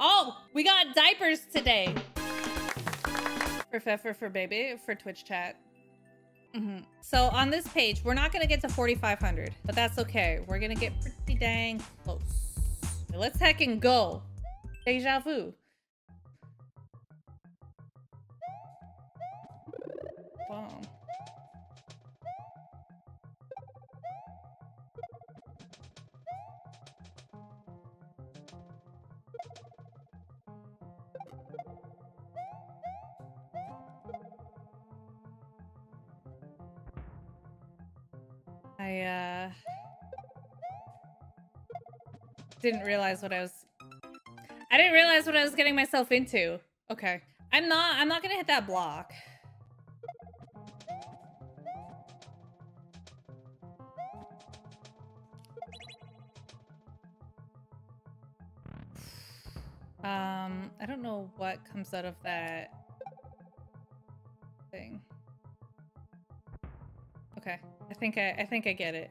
Oh, we got diapers today. For baby, for Twitch chat. Mm-hmm. So on this page, we're not going to get to 4,500, but that's okay. We're going to get pretty dang close. Let's heck and go. Deja vu. Boom. I didn't realize what I was. I didn't realize what I was getting myself into. Okay, I'm not gonna hit that block. I don't know what comes out of that thing. Okay. I think I get it.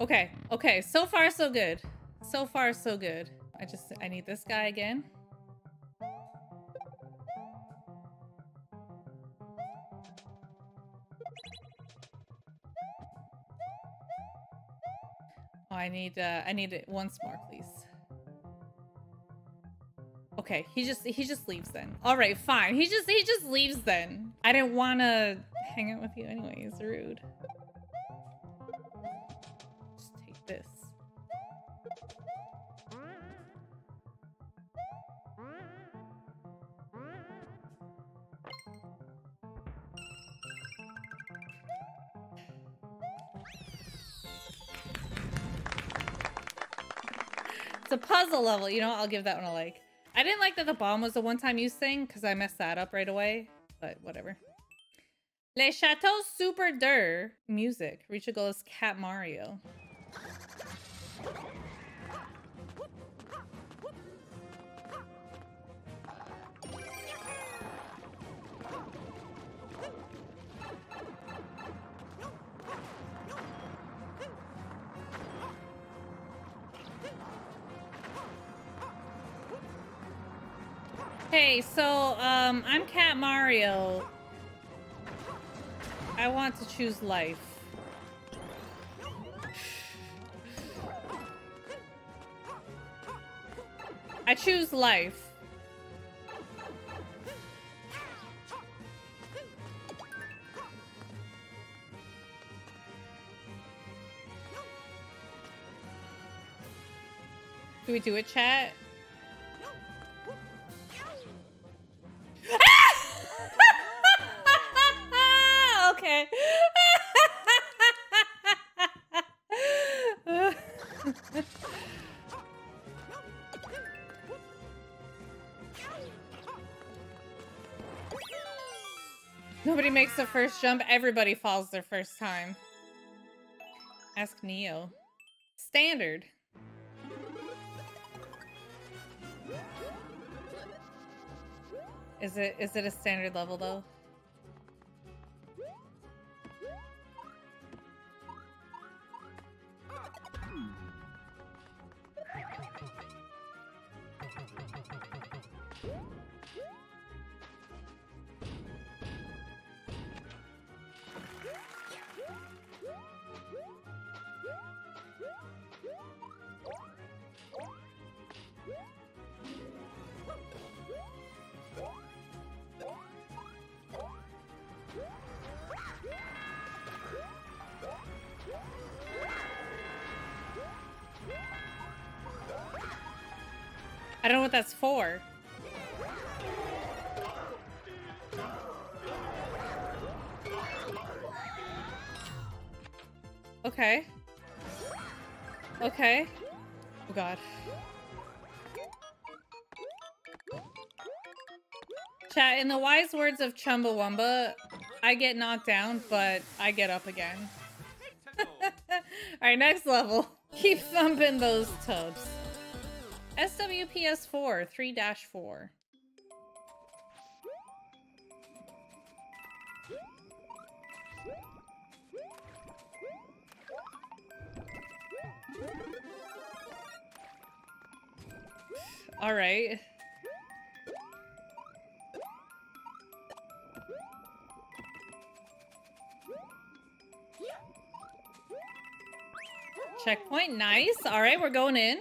Okay. Okay. So far, so good. So far, so good. I need this guy again. I need it once more, please. Okay, he just leaves then. All right, fine. He just leaves then. I didn't want to hang out with you anyways. Rude. Just take this. It's a puzzle level. You know what? I'll give that one a like. I didn't like that the bomb was a one-time use thing because I messed that up right away, but whatever. Le Chateau Super Dur music. Reach a goal is Cat Mario. Hey, so, I'm Cat Mario. I want to choose life. I choose life. Do we do it, chat? Nobody makes the first jump. Everybody falls their first time. Ask Neo. Standard. Is it a standard level though? I don't know what that's for. Okay. Okay. Oh god. Chat, in the wise words of Chumbawamba, I get knocked down, but I get up again. Alright, next level. Keep thumping those tubs. SWPS4, 3-4. Alright. Checkpoint, nice. Alright, we're going in.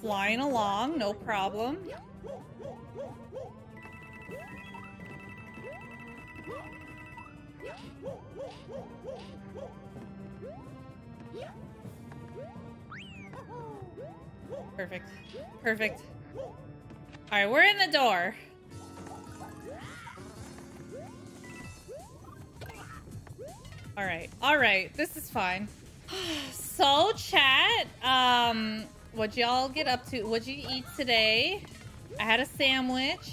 Flying along, no problem. Perfect. Perfect. Alright, we're in the door. Alright, alright, this is fine. So, chat, what'd y'all get up to? What'd you eat today? I had a sandwich.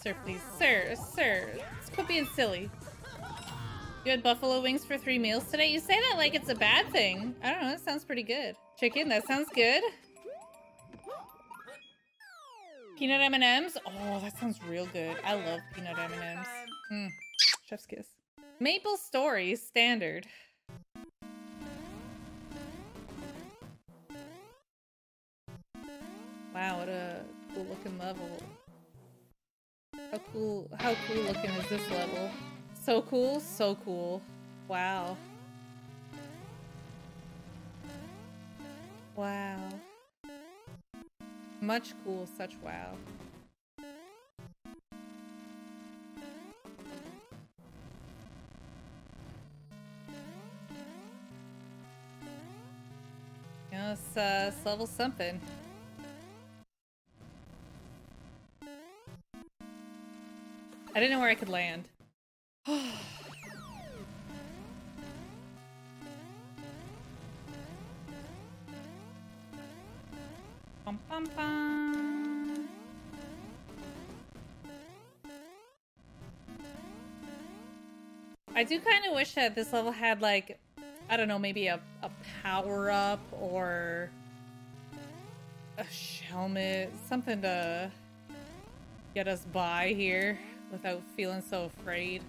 Sir, please. Sir. Quit being silly. You had buffalo wings for 3 meals today? You say that like it's a bad thing. I don't know, that sounds pretty good. Chicken, that sounds good. Peanut M&Ms? Oh, that sounds real good. I love peanut M&Ms. Mm. Chef's kiss. MapleStory standard. Wow, what a cool looking level. How cool looking is this level? So cool, so cool. Wow. Wow. Much cool, such wow. You know, it's level something. I didn't know where I could land. Bum, bum, bum. I do kind of wish that this level had, like, I don't know, maybe a power-up or a helmet, something to get us by here without feeling so afraid.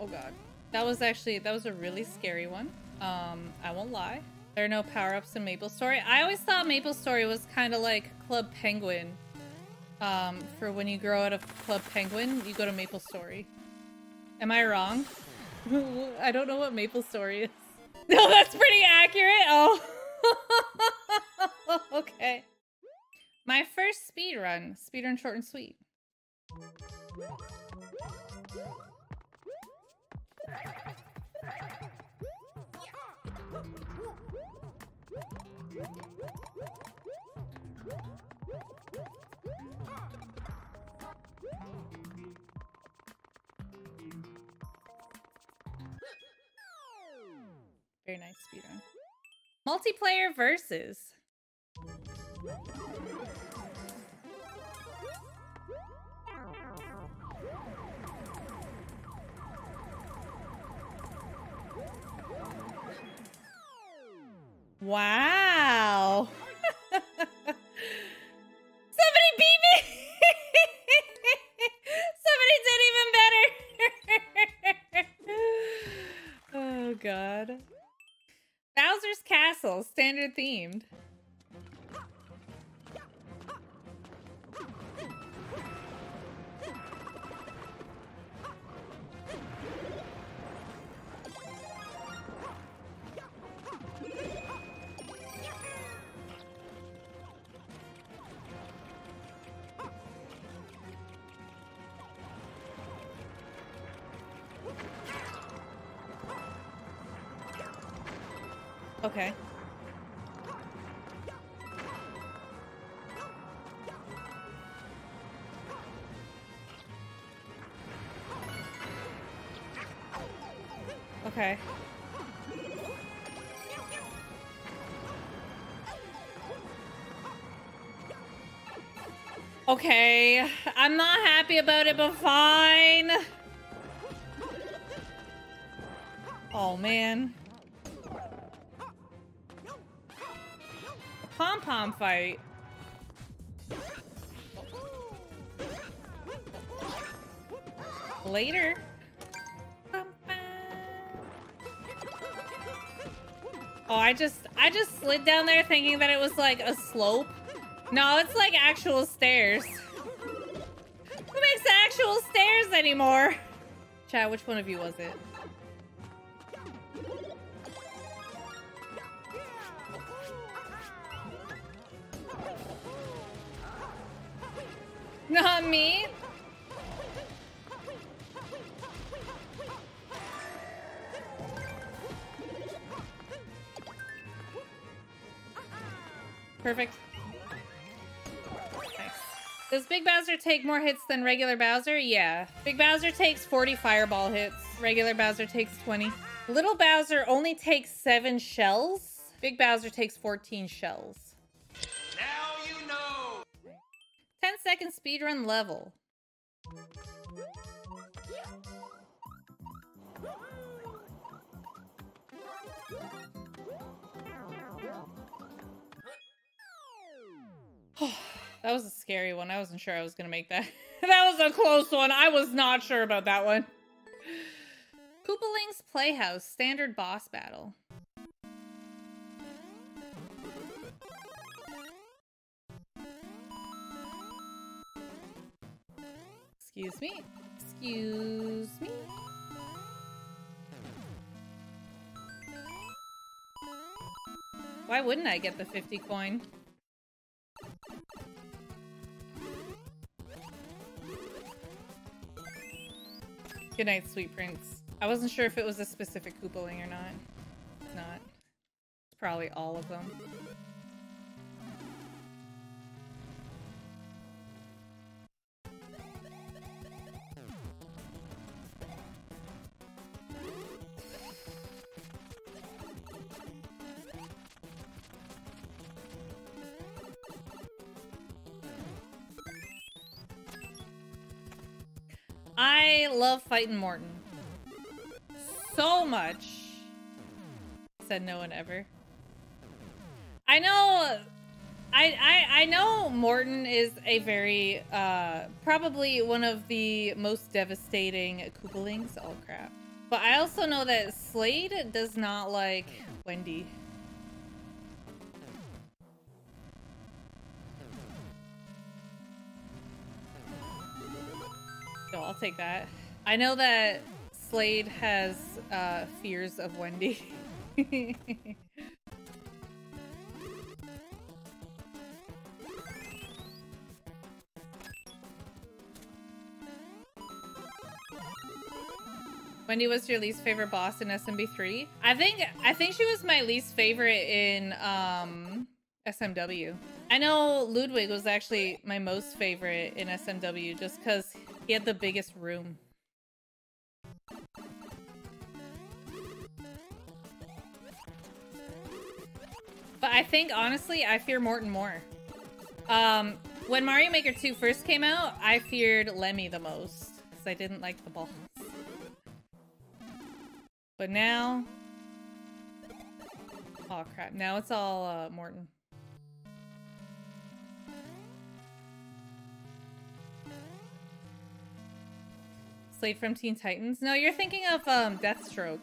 Oh god. That was a really scary one. I won't lie. There are no power-ups in MapleStory. I always thought MapleStory was kind of like Club Penguin. For when you grow out of Club Penguin, you go to MapleStory. Am I wrong? I don't know what MapleStory is. No, that's pretty accurate! Oh! Okay. My first speedrun. Speedrun short and sweet. Very nice speedrun. Multiplayer versus. Wow. Somebody beat me. Somebody did even better. Oh god. Bowser's Castle, standard themed. Okay. Okay. Okay, I'm not happy about it, but fine. Oh, man. Pom-pom fight. Later. Oh, I just slid down there thinking that it was like a slope. No, it's like actual stairs. Who makes the actual stairs anymore? Chat, which one of you was it? Not me. Perfect. Nice. Does Big Bowser take more hits than regular Bowser? Yeah. Big Bowser takes 40 fireball hits. Regular Bowser takes 20. Little Bowser only takes 7 shells. Big Bowser takes 14 shells. Now you know. 10-second speedrun level. That was a scary one. I wasn't sure I was gonna make that. That was a close one. I was not sure about that one. Koopaling's Playhouse, standard boss battle. Excuse me. Excuse me. Why wouldn't I get the 50 coin? Good night, Sweet Prince. I wasn't sure if it was a specific Koopaling or not. It's not. It's probably all of them. I love fighting Morton so much, said no one ever. I know, I know Morton is a very, probably one of the most devastating Koopalings. Oh crap. But I also know that Slade does not like Wendy. No, I'll take that. I know that Slade has fears of Wendy. Wendy was your least favorite boss in SMB3? I think she was my least favorite in SMW. I know Ludwig was actually my most favorite in SMW just because he had the biggest room. But I think, honestly, I fear Morton more. When Mario Maker 2 first came out, I feared Lemmy the most, because I didn't like the balls. But now... oh crap, now it's all Morton. Slade from Teen Titans? No, you're thinking of Deathstroke.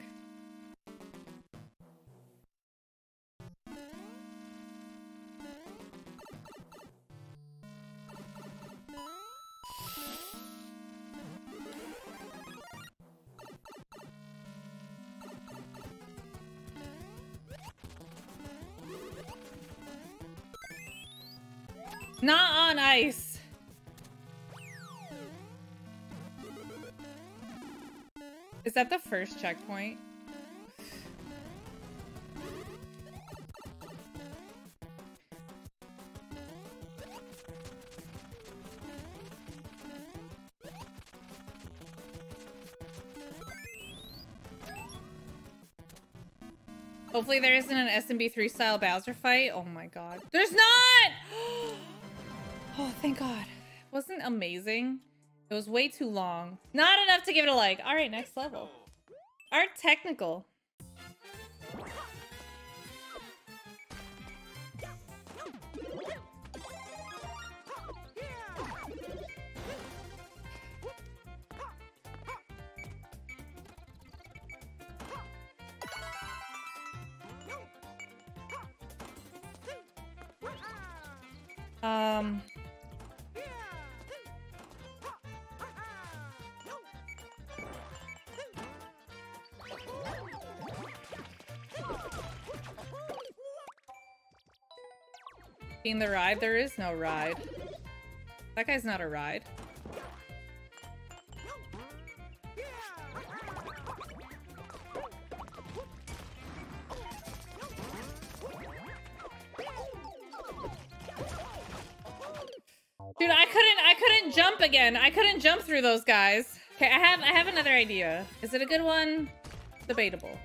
Not on ice. Is that the first checkpoint? Hopefully there isn't an SMB3 style Bowser fight. Oh my god. There's not! Oh, thank god. It wasn't amazing. It was way too long. Not enough to give it a like. All right, next level. Art technical. Being the ride, there is no ride. That guy's not a ride. Dude, I couldn't jump again. I couldn't jump through those guys. Okay, I have another idea. Is it a good one? Debatable.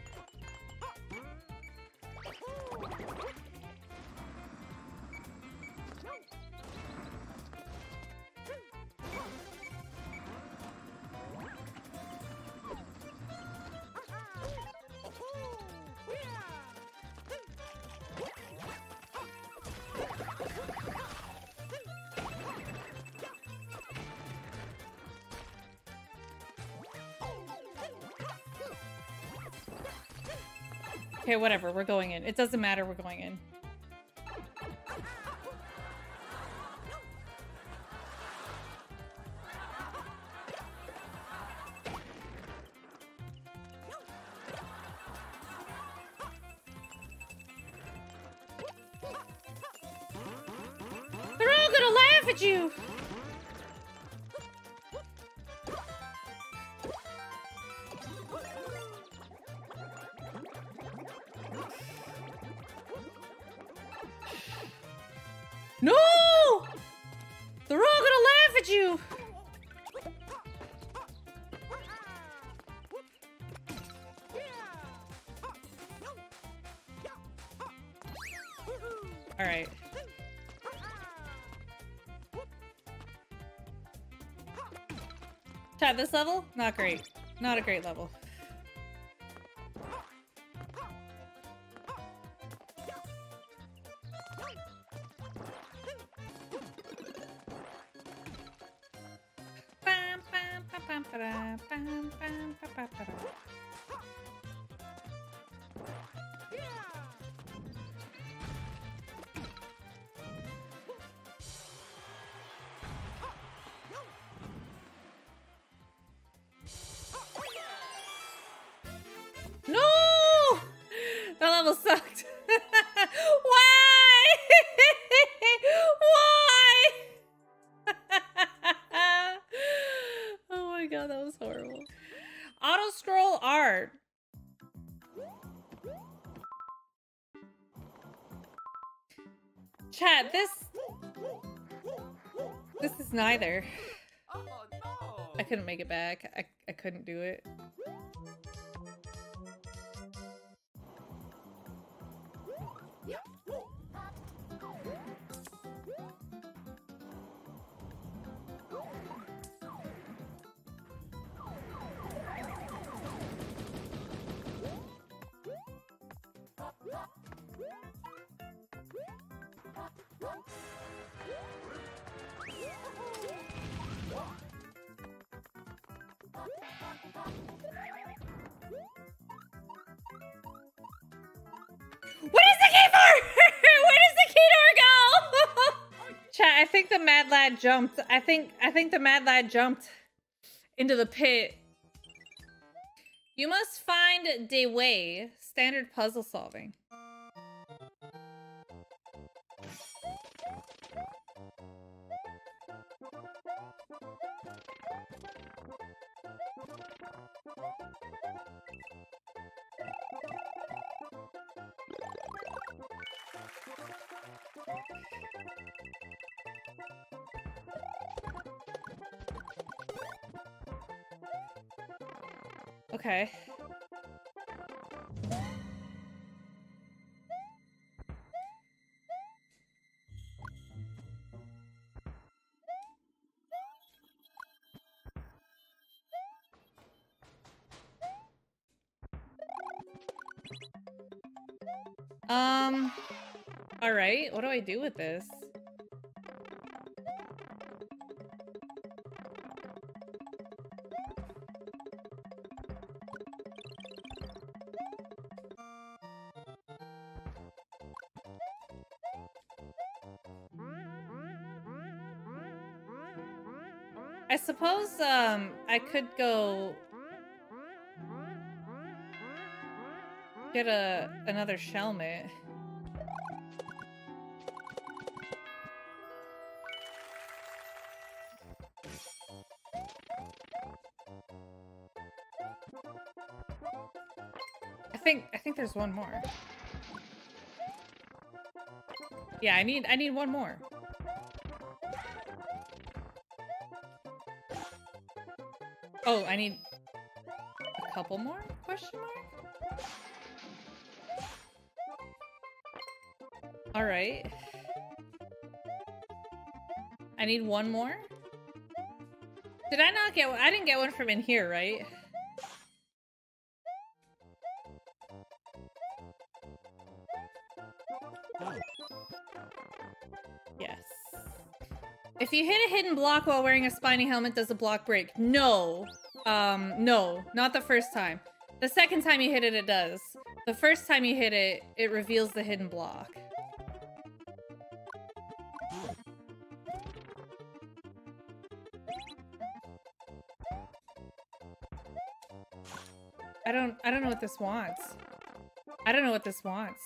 Okay, whatever, we're going in. It doesn't matter, we're going in. They're all gonna laugh at you! This level? Not great. Not a great level. This is neither. Oh, no. I couldn't make it back. I couldn't do it. The mad lad jumped. I think the mad lad jumped into the pit. You must find the way. Standard puzzle solving. Okay. All right, what do I do with this? I suppose, I could go get another shellmate. I think there's one more. Yeah, I need one more. Oh, I need a couple more? Question mark? All right. I need one more? Did I not get one? I didn't get one from in here, right? Yes. If you hit a hidden block while wearing a spiny helmet, does the block break? No. No, not the first time. The second time you hit it, it does. The first time you hit it, it reveals the hidden block. I don't know what this wants. I don't know what this wants.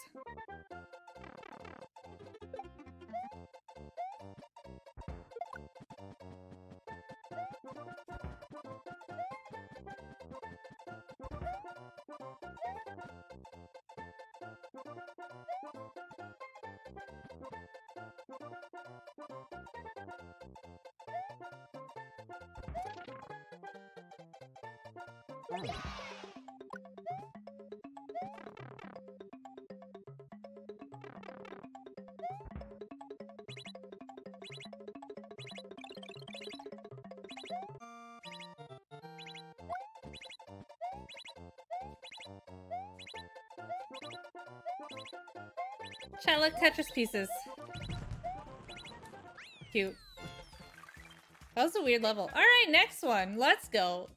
I like Tetris pieces. Cute. That was a weird level. Alright, next one. Let's go.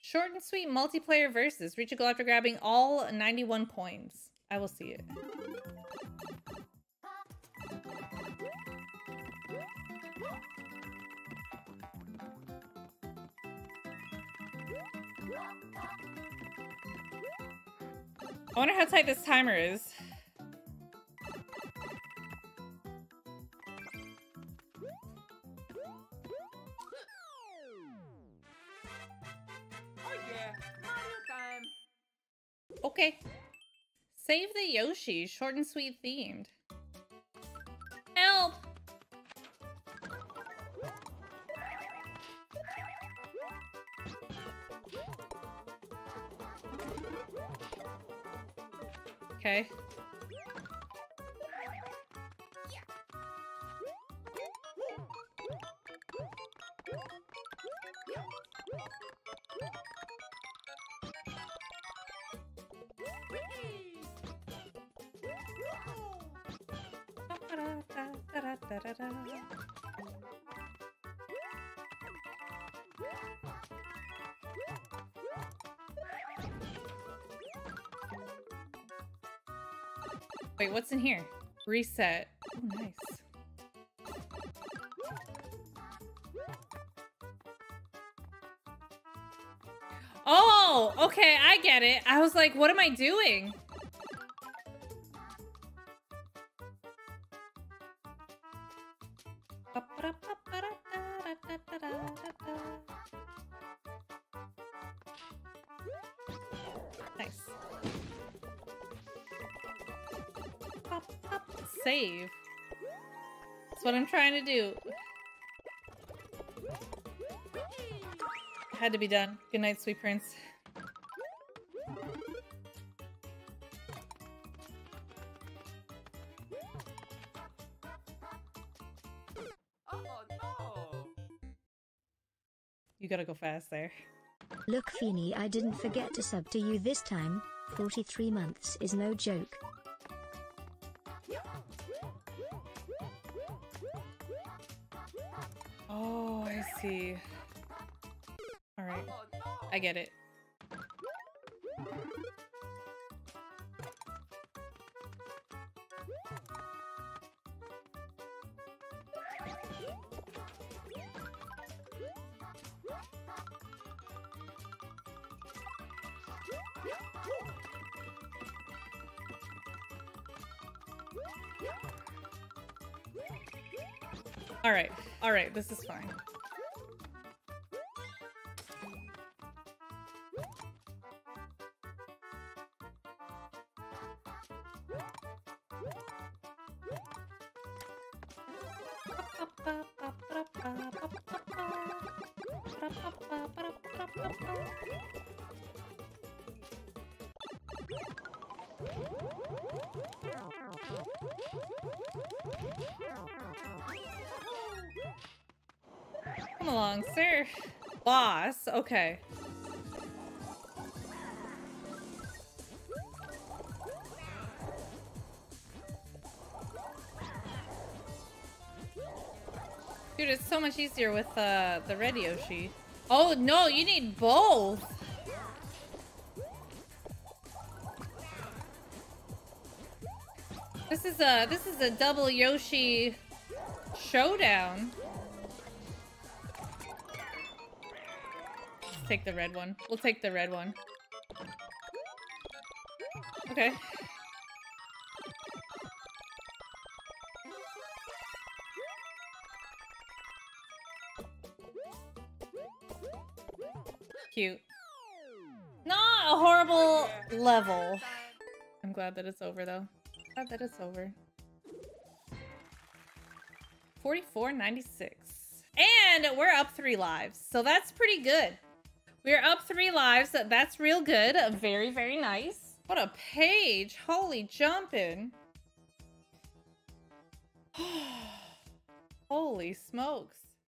Short and sweet multiplayer versus. Reach a goal after grabbing all 91 coins. I will see it. I wonder how tight this timer is. Save the Yoshi, short and sweet themed. Help! Okay. Wait, what's in here? Reset. Oh, nice. Oh, okay, I get it. I was like, what am I doing? Save. That's what I'm trying to do. Had to be done. Good night, sweet prince. Oh no! You gotta go fast there. Look, Feeny, I didn't forget to sub to you this time. 43 months is no joke. Oh, I see. All right. I get it. All right, this is fine. Come along, sir. Boss, okay. Dude, it's so much easier with the red Yoshi. Oh no, you need both. This is a double Yoshi showdown. Let's take the red one. We'll take the red one. Okay. Cute. Not a horrible level. I'm glad that it's over though. Glad that it's over. 44.96. And we're up 3 lives. So that's pretty good. We're up 3 lives. That's real good. Very, very nice. What a page. Holy jumping. Holy smokes.